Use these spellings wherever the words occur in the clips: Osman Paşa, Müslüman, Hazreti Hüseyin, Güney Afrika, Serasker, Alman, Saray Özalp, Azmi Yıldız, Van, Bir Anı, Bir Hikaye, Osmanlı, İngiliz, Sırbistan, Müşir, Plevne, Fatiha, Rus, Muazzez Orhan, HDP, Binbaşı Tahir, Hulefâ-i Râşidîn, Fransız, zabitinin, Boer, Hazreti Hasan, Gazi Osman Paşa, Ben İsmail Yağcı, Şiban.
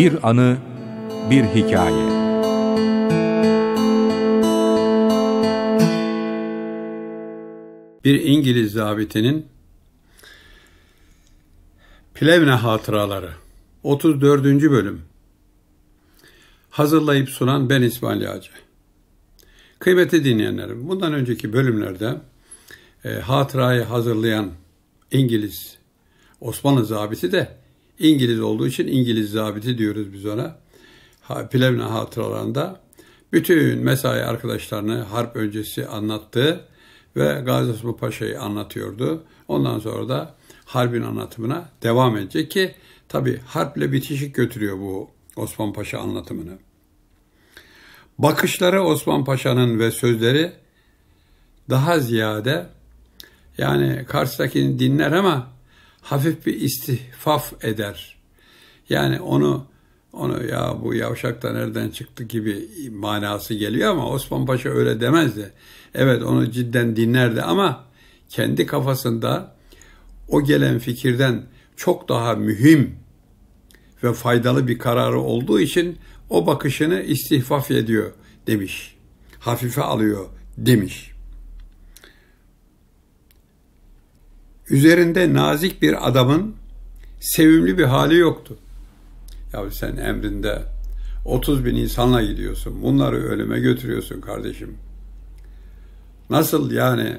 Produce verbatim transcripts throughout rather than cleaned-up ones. Bir Anı, Bir Hikaye. Bir İngiliz zabitinin Plevne hatıraları otuz dördüncü bölüm. Hazırlayıp sunan ben İsmail Yağcı. Kıymetli dinleyenlerim, bundan önceki bölümlerde e, hatırayı hazırlayan İngiliz, Osmanlı zabiti de İngiliz olduğu için İngiliz zabiti diyoruz biz ona. Ha, Plevne hatıralarında bütün mesai arkadaşlarını harp öncesi anlattı ve Gazi Osman Paşa'yı anlatıyordu. Ondan sonra da harbin anlatımına devam edecek ki tabi harple bitişik götürüyor bu Osman Paşa anlatımını. Bakışları Osman Paşa'nın ve sözleri daha ziyade yani karşısındakini dinler ama hafif bir istihfaf eder. Yani onu onu ya bu yavşak da nereden çıktı gibi manası geliyor ama Osman Paşa öyle demezdi. Evet, onu cidden dinlerdi ama kendi kafasında o gelen fikirden çok daha mühim ve faydalı bir kararı olduğu için o bakışını istihfaf ediyor demiş. Hafife alıyor demiş. Üzerinde nazik bir adamın sevimli bir hali yoktu. Ya sen emrinde otuz bin insanla gidiyorsun. Bunları ölüme götürüyorsun kardeşim. Nasıl yani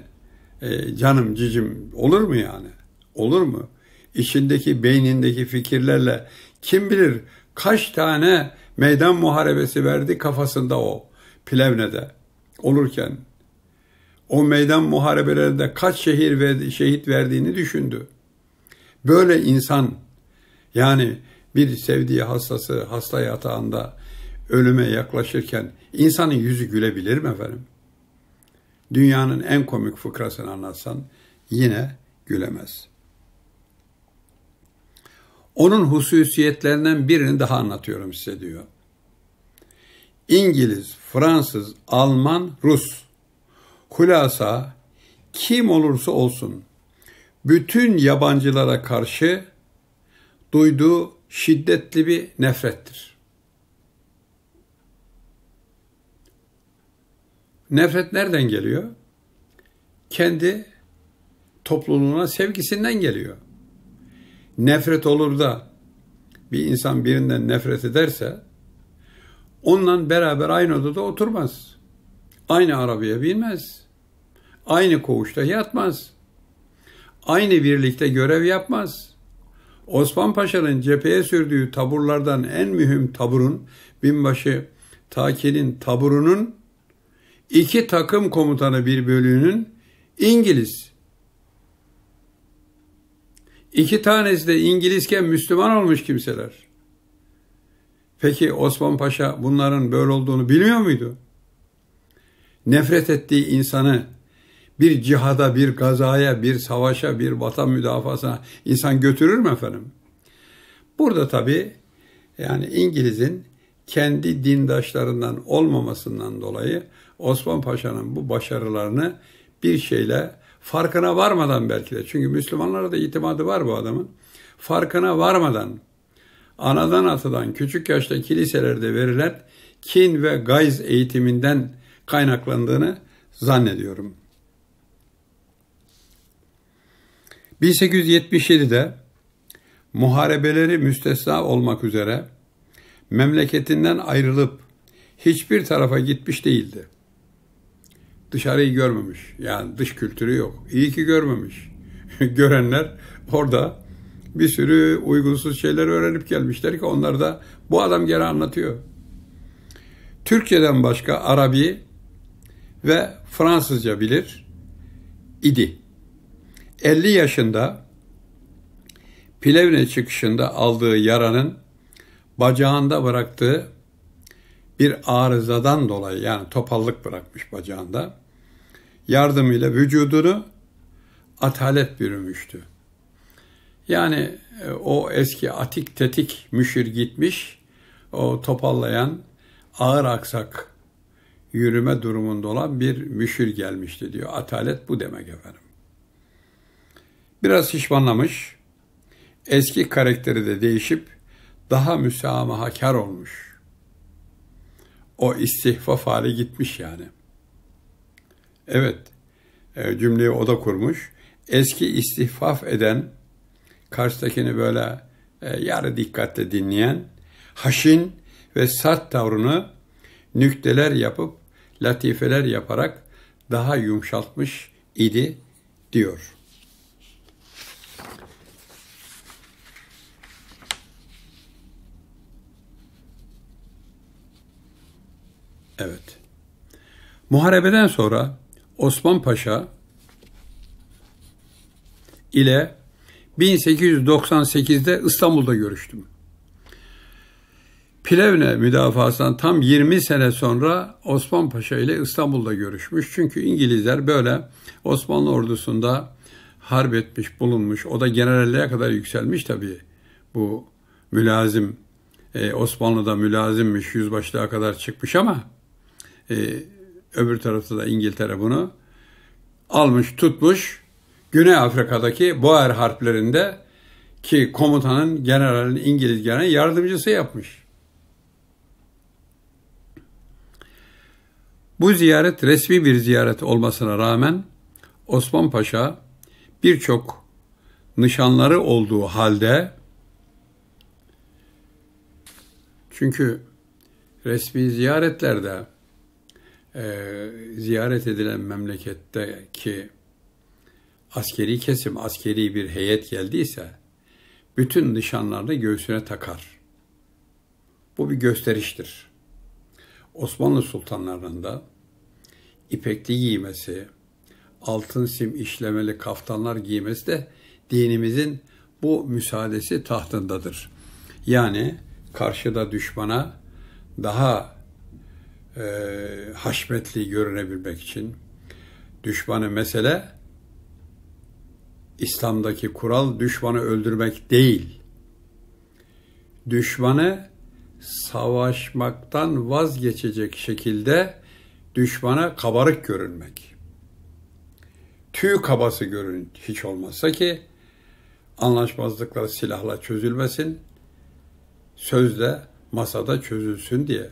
e, canım cicim olur mu yani? Olur mu? İçindeki, beynindeki fikirlerle kim bilir kaç tane meydan muharebesi verdi kafasında o Plevne'de olurken. O meydan muharebelerinde kaç şehir verdi, şehit verdiğini düşündü. Böyle insan yani bir sevdiği hastası hasta yatağında ölüme yaklaşırken insanın yüzü gülebilir mi efendim? Dünyanın en komik fıkrasını anlatsan yine gülemez. Onun hususiyetlerinden birini daha anlatıyorum size diyor. İngiliz, Fransız, Alman, Rus. Hulasa kim olursa olsun bütün yabancılara karşı duyduğu şiddetli bir nefrettir. Nefret nereden geliyor? Kendi topluluğuna sevgisinden geliyor. Nefret olur da bir insan birinden nefret ederse onunla beraber aynı odada oturmaz. Aynı arabaya binmez. Aynı koğuşta yatmaz. Aynı birlikte görev yapmaz. Osman Paşa'nın cepheye sürdüğü taburlardan en mühim taburun, Binbaşı Tahir'in taburunun iki takım komutanı bir bölüğünün İngiliz. İki tanesi de İngilizken Müslüman olmuş kimseler. Peki Osman Paşa bunların böyle olduğunu bilmiyor muydu? Nefret ettiği insanı bir cihada, bir gazaya, bir savaşa, bir vatan müdafasına insan götürür mü efendim? Burada tabii yani İngiliz'in kendi dindaşlarından olmamasından dolayı Osman Paşa'nın bu başarılarını bir şeyle farkına varmadan belki de, çünkü Müslümanlara da itimadı var bu adamın, farkına varmadan anadan atadan küçük yaşta kiliselerde verilen kin ve gayz eğitiminden kaynaklandığını zannediyorum. bin sekiz yüz yetmiş yedi'de muharebeleri müstesna olmak üzere memleketinden ayrılıp hiçbir tarafa gitmiş değildi. Dışarıyı görmemiş. Yani dış kültürü yok. İyi ki görmemiş. Görenler orada bir sürü uygunsuz şeyler öğrenip gelmişler ki onlar da bu adam geri anlatıyor. Türkçeden başka Arabi ve Fransızca bilir idi. elli yaşında Plevne çıkışında aldığı yaranın bacağında bıraktığı bir arızadan dolayı, yani topallık bırakmış bacağında, yardımıyla vücudunu atalet bürümüştü. Yani o eski atik tetik müşir gitmiş, o topallayan ağır aksak yürüme durumunda olan bir müşir gelmişti diyor. Atalet bu demek efendim. Biraz şişmanlamış, eski karakteri de değişip daha müsamahakar olmuş. O istihfaf hali gitmiş yani. Evet, cümleyi o da kurmuş. Eski istihfaf eden, karşıdakini böyle yarı dikkatle dinleyen, haşin ve sert tavrını nükteler yapıp, latifeler yaparak daha yumuşaltmış idi diyor. Evet. Muharebeden sonra Osman Paşa ile bin sekiz yüz doksan sekiz'de İstanbul'da görüştüm. Plevne müdafaasından tam yirmi sene sonra Osman Paşa ile İstanbul'da görüşmüş. Çünkü İngilizler böyle Osmanlı ordusunda harp etmiş, bulunmuş. O da generalliğe kadar yükselmiş tabii. Bu mülazim, ee, Osmanlı'da mülazimmiş, yüzbaşlığa kadar çıkmış ama e, öbür tarafta da İngiltere bunu almış, tutmuş. Güney Afrika'daki Boer harplerinde ki komutanın, generalin, İngiliz generalin yardımcısı yapmış. Bu ziyaret resmi bir ziyaret olmasına rağmen Osman Paşa birçok nişanları olduğu halde, çünkü resmi ziyaretlerde e, ziyaret edilen memleketteki askeri kesim, askeri bir heyet geldiyse bütün nişanlarını göğsüne takar. Bu bir gösteriştir. Osmanlı sultanlarının da ipekli giymesi, altın sim işlemeli kaftanlar giymesi de dinimizin bu müsaadesi tahtındadır. Yani karşıda düşmana daha e, haşmetli görünebilmek için, düşmanı, mesele İslam'daki kural düşmanı öldürmek değil, düşmanı savaşmaktan vazgeçecek şekilde düşmana kabarık görünmek. Tüy kabası görün hiç olmazsa ki anlaşmazlıklar silahla çözülmesin, sözle masada çözülsün diye.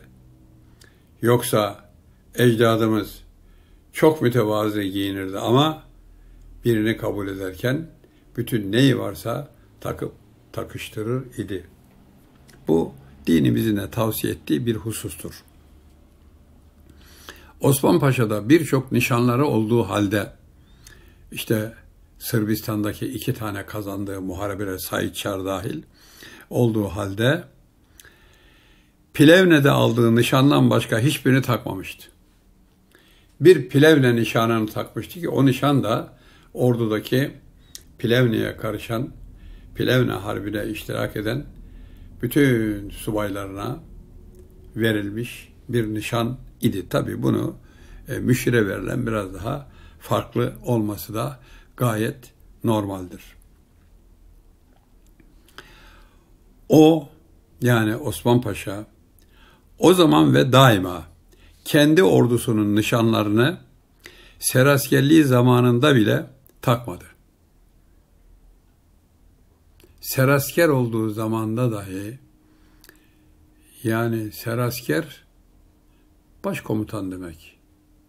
Yoksa ecdadımız çok mütevazı giyinirdi ama birini kabul ederken bütün neyi varsa takıp takıştırır idi. Bu dinimizin de tavsiye ettiği bir husustur. Osman Paşa'da birçok nişanları olduğu halde, işte Sırbistan'daki iki tane kazandığı muharebelere Said Çar dahil olduğu halde, Plevne'de aldığı nişandan başka hiçbirini takmamıştı. Bir Plevne nişanını takmıştı ki o nişan da ordudaki Plevne'ye karışan, Plevne harbine iştirak eden bütün subaylarına verilmiş bir nişan idi. Tabii bunu e, müşire verilen biraz daha farklı olması da gayet normaldir. O, yani Osman Paşa, o zaman ve daima kendi ordusunun nişanlarını seraskerliği zamanında bile takmadı. Serasker olduğu zamanda dahi, yani serasker başkomutan demek.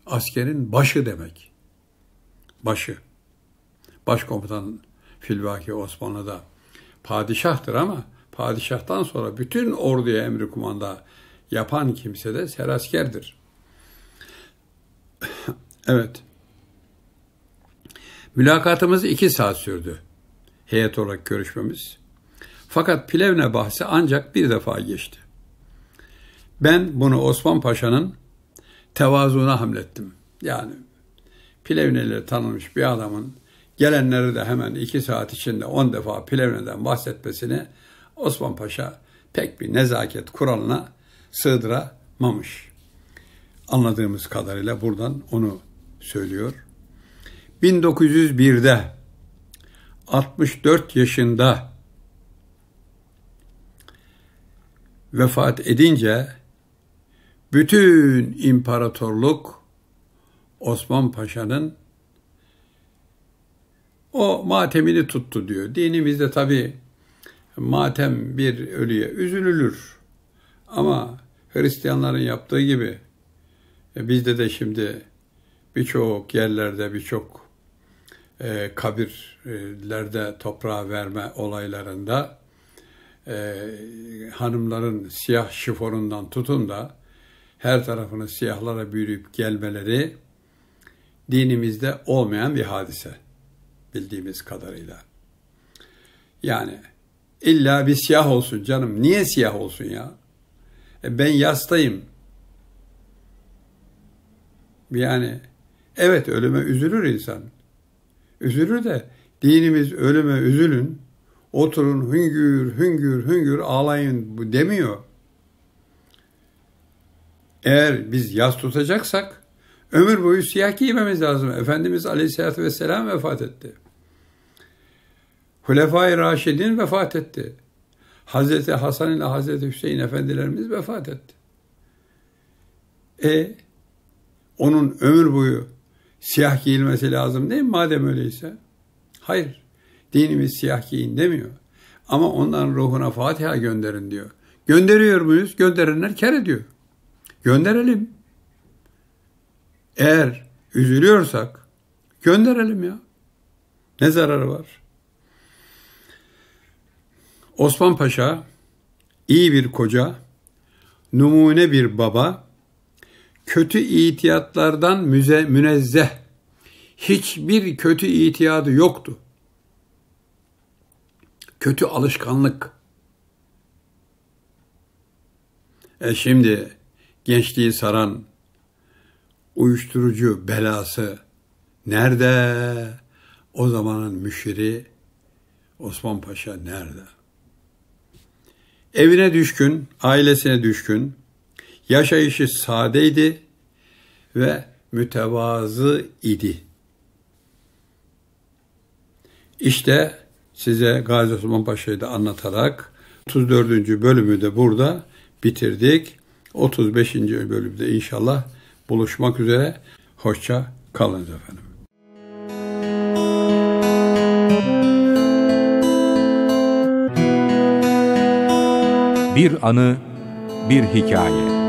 Askerin başı demek. Başı. Başkomutan filvaki Osmanlı'da padişahtır ama padişahtan sonra bütün orduya emri kumanda yapan kimse de seraskerdir. Evet. Mülakatımız iki saat sürdü. Heyet olarak görüşmemiz. Fakat Plevne bahsi ancak bir defa geçti. Ben bunu Osman Paşa'nın tevazuuna hamlettim. Yani Plevne'yle tanınmış bir adamın gelenleri de hemen iki saat içinde on defa Plevne'den bahsetmesini Osman Paşa pek bir nezaket kuralına sığdıramamış. Anladığımız kadarıyla buradan onu söylüyor. bin dokuz yüz bir'de altmış dört yaşında vefat edince bütün imparatorluk Osman Paşa'nın o matemini tuttu diyor. Dinimizde tabii matem bir ölüye üzülülür. Ama Hristiyanların yaptığı gibi bizde de şimdi birçok yerlerde, birçok e, kabirlerde toprağa verme olaylarında e, hanımların siyah şifonundan tutun da her tarafını siyahlara bürüyüp gelmeleri dinimizde olmayan bir hadise bildiğimiz kadarıyla. Yani illa bir siyah olsun canım. Niye siyah olsun ya? E ben yastayım. Yani evet, ölüme üzülür insan. Üzülür de dinimiz ölüme üzülün, oturun hüngür hüngür hüngür ağlayın demiyor. Eğer biz yas tutacaksak ömür boyu siyah giymemiz lazım. Efendimiz Aleyhisselatü Vesselam vefat etti. Hulefâ-i Râşidîn vefat etti. Hazreti Hasan ile Hazreti Hüseyin efendilerimiz vefat etti. E onun ömür boyu siyah giyilmesi lazım değil mi madem öyleyse? Hayır. Dinimiz siyah giyin demiyor. Ama onların ruhuna Fatiha gönderin diyor. Gönderiyor muyuz? Gönderenler kâr ediyor. Gönderelim. Eğer üzülüyorsak gönderelim ya. Ne zararı var? Osman Paşa iyi bir koca, numune bir baba, kötü itiyatlardan müze, münezzeh, hiçbir kötü itiyadı yoktu. Kötü alışkanlık. E şimdi gençliği saran uyuşturucu belası nerede? O zamanın müşiri Osman Paşa nerede? Evine düşkün, ailesine düşkün, yaşayışı sadeydi ve mütevazı idi. İşte size Gazi Osman Paşa'yı da anlatarak otuz dördüncü bölümü de burada bitirdik. otuz beşinci bölümde inşallah buluşmak üzere. Hoşça kalınız efendim. Bir anı, bir hikaye.